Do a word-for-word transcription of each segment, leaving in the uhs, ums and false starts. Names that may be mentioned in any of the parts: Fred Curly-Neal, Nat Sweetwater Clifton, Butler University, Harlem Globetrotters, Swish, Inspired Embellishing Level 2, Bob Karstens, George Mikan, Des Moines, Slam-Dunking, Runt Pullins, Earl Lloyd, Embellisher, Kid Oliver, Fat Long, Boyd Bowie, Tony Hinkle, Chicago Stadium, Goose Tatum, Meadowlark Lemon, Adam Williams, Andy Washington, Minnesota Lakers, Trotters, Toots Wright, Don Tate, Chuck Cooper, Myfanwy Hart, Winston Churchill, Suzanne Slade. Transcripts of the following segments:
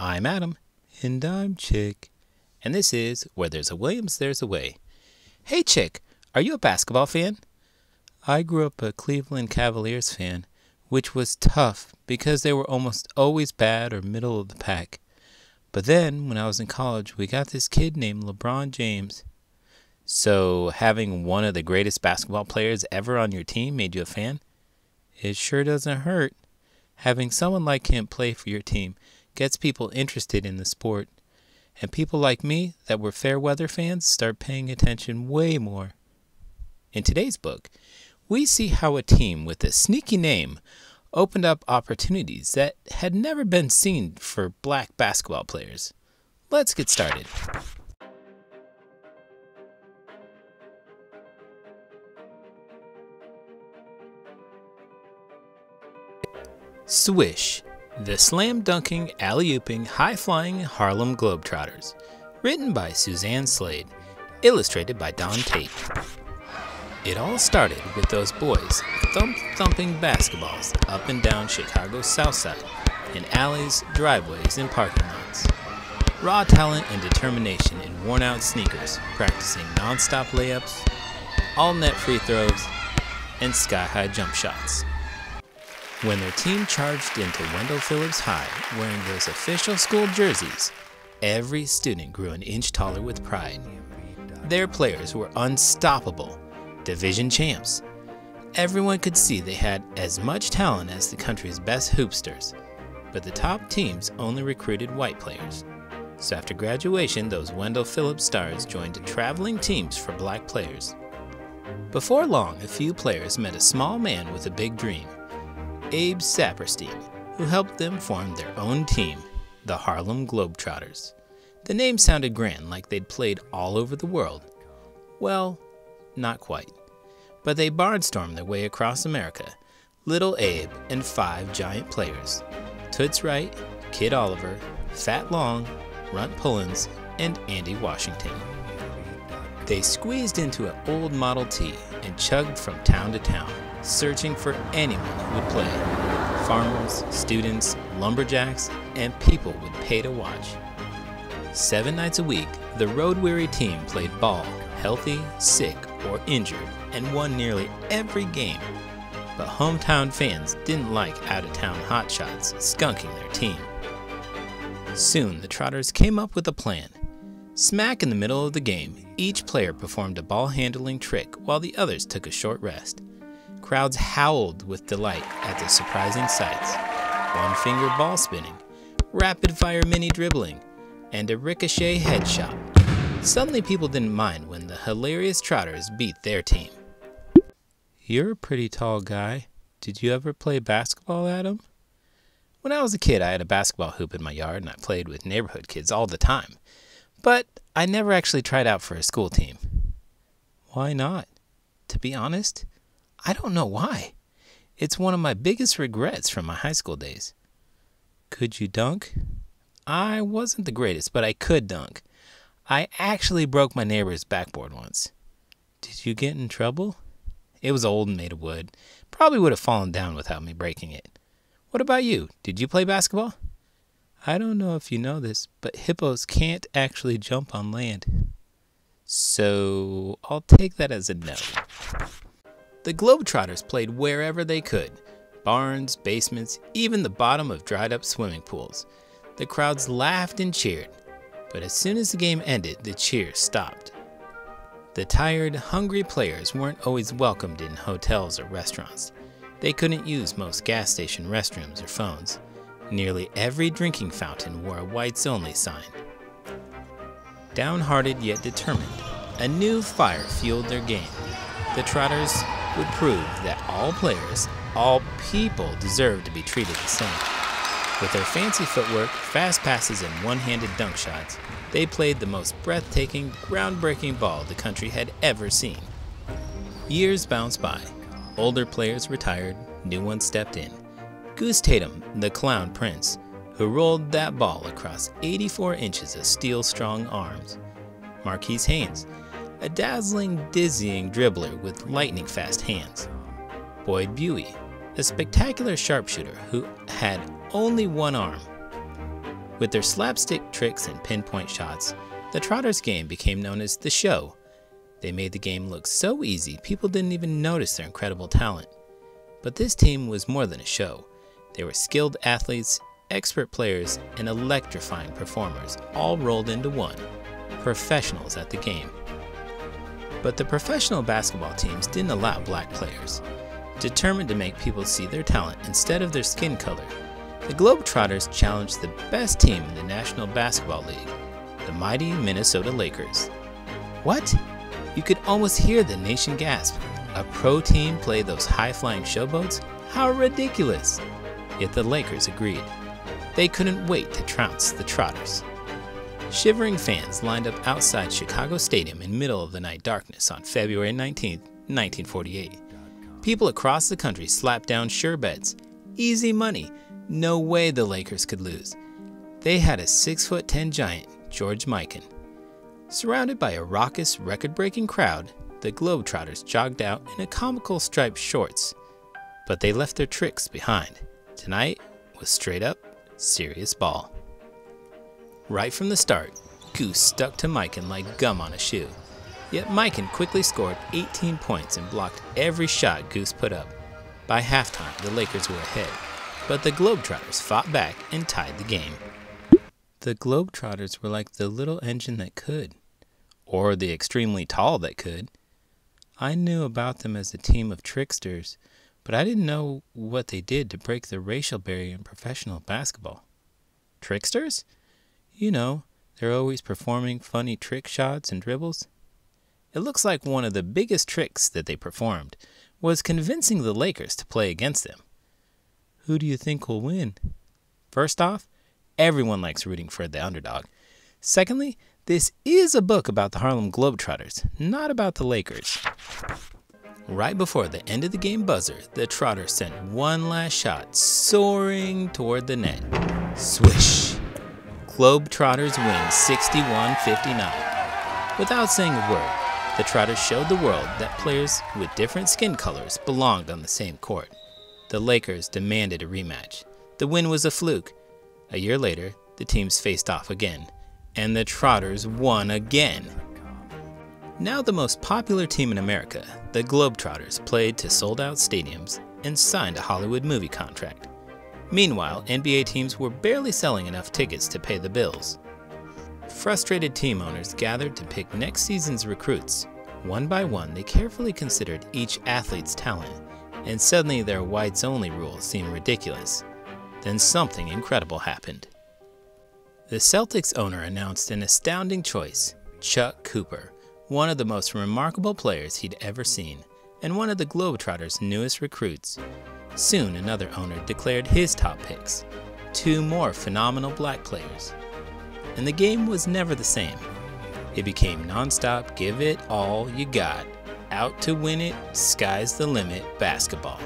I'm Adam. And I'm Chick. And this is Where There's a Williams, There's a Way. Hey Chick, are you a basketball fan? I grew up a Cleveland Cavaliers fan, which was tough because they were almost always bad or middle of the pack. But then, when I was in college, we got this kid named LeBron James. So, having one of the greatest basketball players ever on your team made you a fan? It sure doesn't hurt. Having someone like him play for your team gets people interested in the sport, and people like me that were fair weather fans start paying attention way more. In today's book, we see how a team with a sneaky name opened up opportunities that had never been seen for black basketball players. Let's get started. Swish, the slam-dunking, alley-ooping, high-flying Harlem Globetrotters. Written by Suzanne Slade. Illustrated by Don Tate. It all started with those boys thump-thumping basketballs up and down Chicago's south side, in alleys, driveways, and parking lots. Raw talent and determination in worn-out sneakers, practicing non-stop layups, all-net free throws, and sky-high jump shots. When their team charged into Wendell Phillips High wearing those official school jerseys, every student grew an inch taller with pride. Their players were unstoppable, division champs. Everyone could see they had as much talent as the country's best hoopsters, but the top teams only recruited white players. So after graduation, those Wendell Phillips stars joined traveling teams for black players. Before long, a few players met a small man with a big dream, Abe Saperstein, who helped them form their own team, the Harlem Globetrotters. The name sounded grand, like they'd played all over the world. Well, not quite. But they barnstormed their way across America, Little Abe and five giant players, Toots Wright, Kid Oliver, Fat Long, Runt Pullins, and Andy Washington. They squeezed into an old Model T and chugged from town to town, searching for anyone who would play. Farmers, students, lumberjacks, and people would pay to watch. Seven nights a week, the road-weary team played ball, healthy, sick, or injured, and won nearly every game. But hometown fans didn't like out-of-town hotshots skunking their team. Soon, the Trotters came up with a plan. Smack in the middle of the game, each player performed a ball-handling trick while the others took a short rest. Crowds howled with delight at the surprising sights. One-finger ball spinning, rapid-fire mini-dribbling, and a ricochet headshot. Suddenly people didn't mind when the hilarious Trotters beat their team. You're a pretty tall guy. Did you ever play basketball, Adam? When I was a kid, I had a basketball hoop in my yard and I played with neighborhood kids all the time. But I never actually tried out for a school team. Why not? To be honest, I don't know why. It's one of my biggest regrets from my high school days. Could you dunk? I wasn't the greatest, but I could dunk. I actually broke my neighbor's backboard once. Did you get in trouble? It was old and made of wood. Probably would have fallen down without me breaking it. What about you? Did you play basketball? I don't know if you know this, but hippos can't actually jump on land. So I'll take that as a no. The Globetrotters played wherever they could, barns, basements, even the bottom of dried-up swimming pools. The crowds laughed and cheered, but as soon as the game ended, the cheers stopped. The tired, hungry players weren't always welcomed in hotels or restaurants. They couldn't use most gas station restrooms or phones. Nearly every drinking fountain wore a whites-only sign. Downhearted yet determined, a new fire fueled their game. The Trotters would prove that all players, all people deserve to be treated the same. With their fancy footwork, fast passes, and one-handed dunk shots, they played the most breathtaking, groundbreaking ball the country had ever seen. Years bounced by. Older players retired, new ones stepped in. Goose Tatum, the clown prince, who rolled that ball across eighty-four inches of steel-strong arms. Marques Haynes, a dazzling, dizzying dribbler with lightning-fast hands. Boyd Bowie, a spectacular sharpshooter who had only one arm. With their slapstick tricks and pinpoint shots, the Trotters game became known as the show. They made the game look so easy, people didn't even notice their incredible talent. But this team was more than a show. They were skilled athletes, expert players, and electrifying performers, all rolled into one, professionals at the game. But the professional basketball teams didn't allow black players. Determined to make people see their talent instead of their skin color, the Globetrotters challenged the best team in the National Basketball League, the mighty Minnesota Lakers. What? You could almost hear the nation gasp. A pro team play those high-flying showboats? How ridiculous! Yet the Lakers agreed. They couldn't wait to trounce the Trotters. Shivering fans lined up outside Chicago Stadium in middle-of-the-night darkness on February nineteenth, nineteen forty-eight. People across the country slapped down sure bets. Easy money. No way the Lakers could lose. They had a six foot ten giant, George Mikan. Surrounded by a raucous, record-breaking crowd, the Globetrotters jogged out in a comical striped shorts. But they left their tricks behind. Tonight was straight-up, serious ball. Right from the start, Goose stuck to Mikan like gum on a shoe. Yet Mikan quickly scored eighteen points and blocked every shot Goose put up. By halftime, the Lakers were ahead, but the Globetrotters fought back and tied the game. The Globetrotters were like the little engine that could, or the extremely tall that could. I knew about them as a team of tricksters, but I didn't know what they did to break the racial barrier in professional basketball. Tricksters? You know, they're always performing funny trick shots and dribbles. It looks like one of the biggest tricks that they performed was convincing the Lakers to play against them. Who do you think will win? First off, everyone likes rooting for the underdog. Secondly, this is a book about the Harlem Globetrotters, not about the Lakers. Right before the end of the game buzzer, the Trotter sent one last shot soaring toward the net. Swish! Globetrotters win sixty-one fifty-nine. Without saying a word, the Trotters showed the world that players with different skin colors belonged on the same court. The Lakers demanded a rematch. The win was a fluke. A year later, the teams faced off again, and the Trotters won again. Now the most popular team in America, the Globetrotters played to sold-out stadiums and signed a Hollywood movie contract. Meanwhile, N B A teams were barely selling enough tickets to pay the bills. Frustrated team owners gathered to pick next season's recruits. One by one, they carefully considered each athlete's talent, and suddenly their whites-only rules seemed ridiculous. Then something incredible happened. The Celtics owner announced an astounding choice, Chuck Cooper, one of the most remarkable players he'd ever seen, and one of the Globetrotters' newest recruits. Soon, another owner declared his top picks, two more phenomenal black players. And the game was never the same. It became nonstop, give it all you got, out to win it, sky's the limit basketball.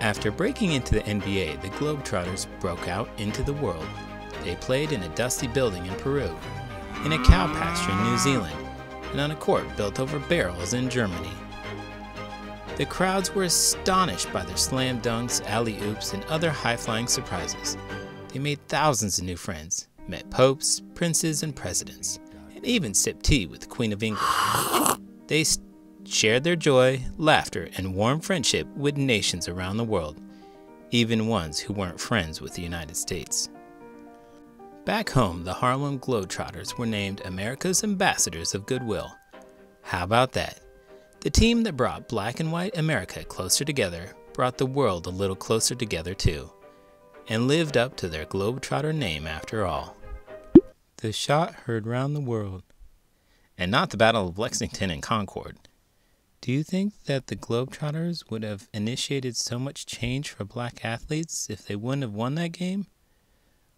After breaking into the N B A, the Globetrotters broke out into the world. They played in a dusty building in Peru, in a cow pasture in New Zealand, and on a court built over barrels in Germany. The crowds were astonished by their slam dunks, alley-oops, and other high-flying surprises. They made thousands of new friends, met popes, princes, and presidents, and even sipped tea with the Queen of England. They shared their joy, laughter, and warm friendship with nations around the world, even ones who weren't friends with the United States. Back home, the Harlem Globetrotters were named America's Ambassadors of Goodwill. How about that? The team that brought black and white America closer together brought the world a little closer together too, and lived up to their Globetrotter name after all. The shot heard round the world, and not the Battle of Lexington and Concord. Do you think that the Globetrotters would have initiated so much change for black athletes if they wouldn't have won that game?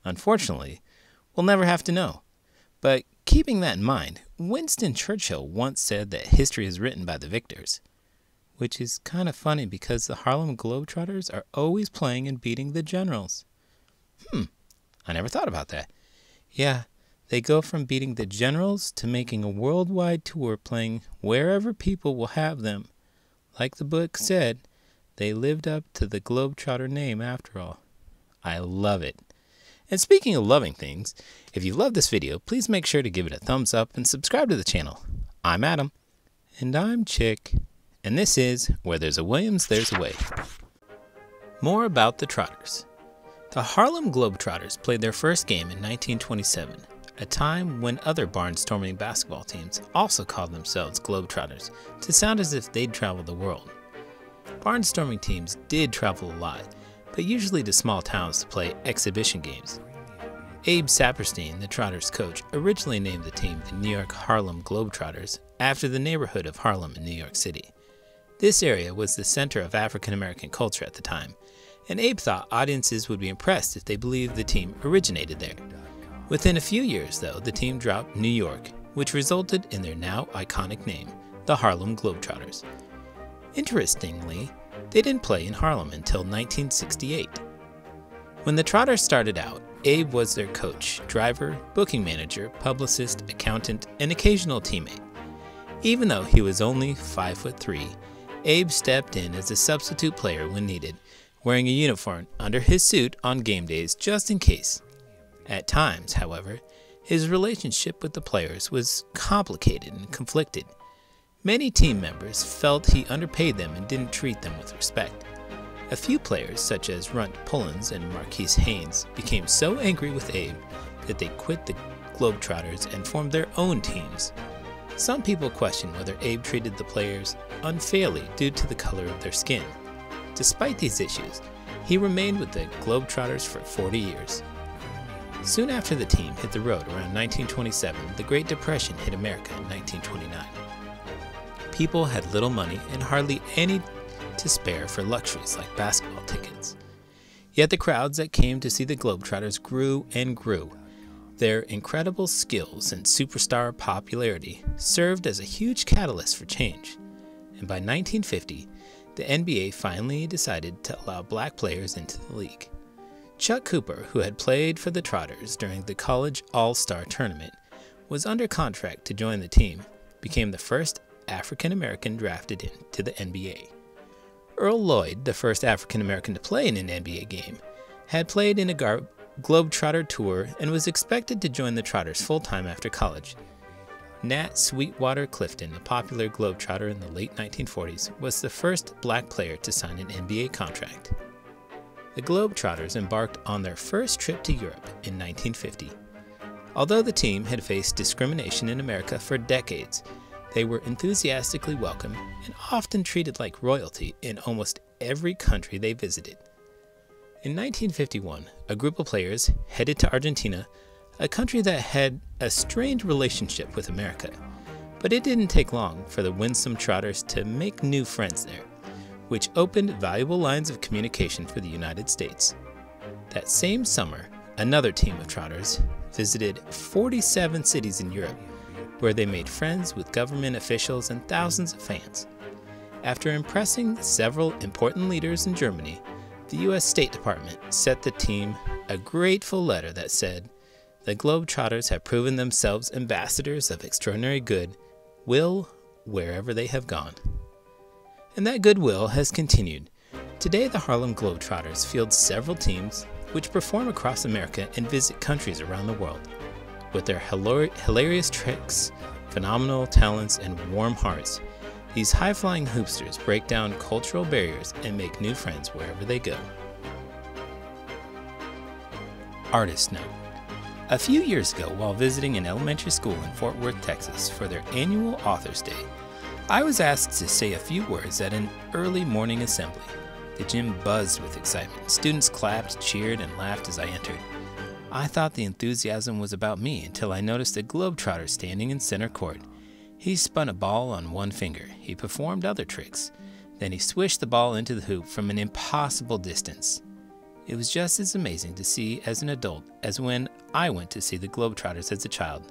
Unfortunately, we'll never have to know. But keeping that in mind, Winston Churchill once said that history is written by the victors, which is kind of funny because the Harlem Globetrotters are always playing and beating the generals. Hmm, I never thought about that. Yeah, they go from beating the generals to making a worldwide tour playing wherever people will have them. Like the book said, they lived up to the Globetrotter name after all. I love it. And speaking of loving things, if you love this video, please make sure to give it a thumbs up and subscribe to the channel. I'm Adam. And I'm Chick. And this is Where There's a Williams, There's a Way. More about the Trotters. The Harlem Globetrotters played their first game in nineteen twenty-seven, a time when other barnstorming basketball teams also called themselves Globetrotters to sound as if they'd traveled the world. Barnstorming teams did travel a lot, but usually to small towns to play exhibition games. Abe Saperstein, the Trotters' coach, originally named the team the New York Harlem Globetrotters after the neighborhood of Harlem in New York City. This area was the center of African American culture at the time, and Abe thought audiences would be impressed if they believed the team originated there. Within a few years, though, the team dropped New York, which resulted in their now iconic name, the Harlem Globetrotters. Interestingly, they didn't play in Harlem until nineteen sixty-eight. When the Trotters started out, Abe was their coach, driver, booking manager, publicist, accountant, and occasional teammate. Even though he was only five foot three, Abe stepped in as a substitute player when needed, wearing a uniform under his suit on game days just in case. At times, however, his relationship with the players was complicated and conflicted. Many team members felt he underpaid them and didn't treat them with respect. A few players, such as Runt Pullins and Marques Haynes, became so angry with Abe that they quit the Globetrotters and formed their own teams. Some people question whether Abe treated the players unfairly due to the color of their skin. Despite these issues, he remained with the Globetrotters for forty years. Soon after the team hit the road around nineteen twenty-seven, the Great Depression hit America in nineteen twenty-nine. People had little money and hardly any to spare for luxuries like basketball tickets. Yet the crowds that came to see the Globetrotters grew and grew. Their incredible skills and superstar popularity served as a huge catalyst for change. And by nineteen fifty, the N B A finally decided to allow black players into the league. Chuck Cooper, who had played for the Trotters during the college All-Star Tournament, was under contract to join the team, became the first African American drafted into the N B A. Earl Lloyd, the first African American to play in an N B A game, had played in a gar Globetrotter tour and was expected to join the Trotters full-time after college. Nat Sweetwater Clifton, a popular Globetrotter in the late nineteen forties, was the first black player to sign an N B A contract. The Globetrotters embarked on their first trip to Europe in nineteen fifty. Although the team had faced discrimination in America for decades, they were enthusiastically welcomed and often treated like royalty in almost every country they visited. In nineteen fifty-one, a group of players headed to Argentina, a country that had a strained relationship with America. But it didn't take long for the winsome Trotters to make new friends there, which opened valuable lines of communication for the United States. That same summer, another team of Trotters visited forty-seven cities in Europe, where they made friends with government officials and thousands of fans. After impressing several important leaders in Germany, the U S State Department sent the team a grateful letter that said, "The Globetrotters have proven themselves ambassadors of extraordinary good will wherever they have gone." And that goodwill has continued. Today, the Harlem Globetrotters field several teams which perform across America and visit countries around the world. With their hilarious tricks, phenomenal talents, and warm hearts, these high-flying hoopsters break down cultural barriers and make new friends wherever they go. Artist note. A few years ago, while visiting an elementary school in Fort Worth, Texas for their annual Authors Day, I was asked to say a few words at an early morning assembly. The gym buzzed with excitement. Students clapped, cheered, and laughed as I entered. I thought the enthusiasm was about me until I noticed a Globetrotter standing in center court. He spun a ball on one finger. He performed other tricks. Then he swished the ball into the hoop from an impossible distance. It was just as amazing to see as an adult as when I went to see the Globetrotters as a child.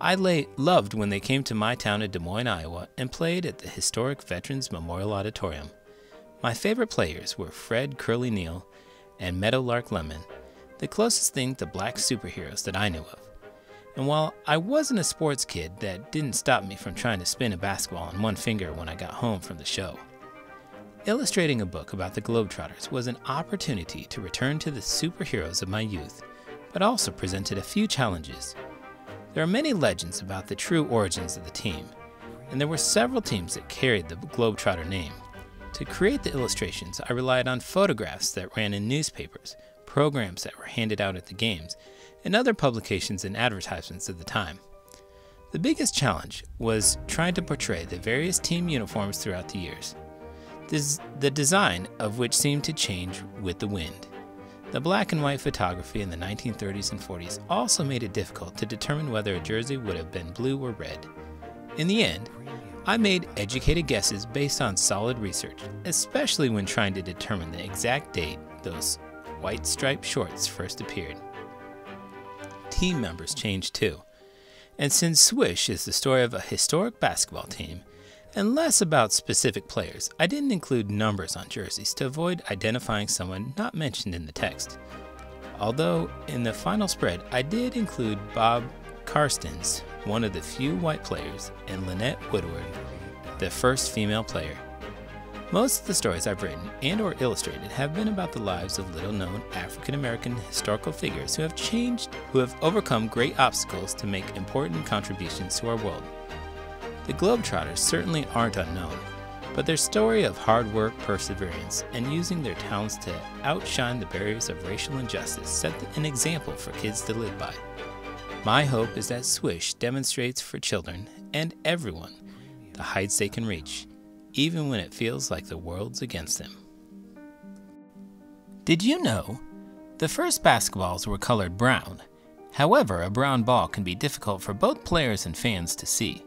I loved when they came to my town of Des Moines, Iowa, and played at the historic Veterans Memorial Auditorium. My favorite players were Fred Curly-Neal and Meadowlark Lemon, the closest thing to black superheroes that I knew of. And while I wasn't a sports kid, that didn't stop me from trying to spin a basketball on one finger when I got home from the show. Illustrating a book about the Globetrotters was an opportunity to return to the superheroes of my youth, but also presented a few challenges. There are many legends about the true origins of the team, and there were several teams that carried the Globetrotter name. To create the illustrations, I relied on photographs that ran in newspapers, programs that were handed out at the games, and other publications and advertisements of the time. The biggest challenge was trying to portray the various team uniforms throughout the years, this, the design of which seemed to change with the wind. The black and white photography in the nineteen thirties and forties also made it difficult to determine whether a jersey would have been blue or red. In the end, I made educated guesses based on solid research, especially when trying to determine the exact date those white striped shorts first appeared. Team members changed too. And since Swish is the story of a historic basketball team, and less about specific players, I didn't include numbers on jerseys to avoid identifying someone not mentioned in the text. Although in the final spread, I did include Bob Karstens, one of the few white players, and Lynette Woodward, the first female player. Most of the stories I've written and or illustrated have been about the lives of little-known African-American historical figures who have changed, who have overcome great obstacles to make important contributions to our world. The Globetrotters certainly aren't unknown, but their story of hard work, perseverance, and using their talents to outshine the barriers of racial injustice set an example for kids to live by. My hope is that Swish demonstrates for children and everyone the heights they can reach, even when it feels like the world's against them. Did you know? The first basketballs were colored brown. However, a brown ball can be difficult for both players and fans to see.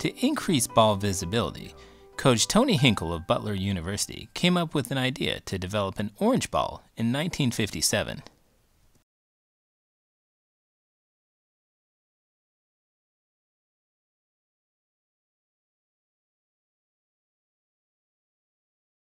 To increase ball visibility, Coach Tony Hinkle of Butler University came up with an idea to develop an orange ball in nineteen fifty-seven.